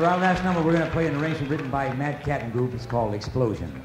For our last number, we're going to play an arrangement written by Mad Cat and Group. It's called Explosion.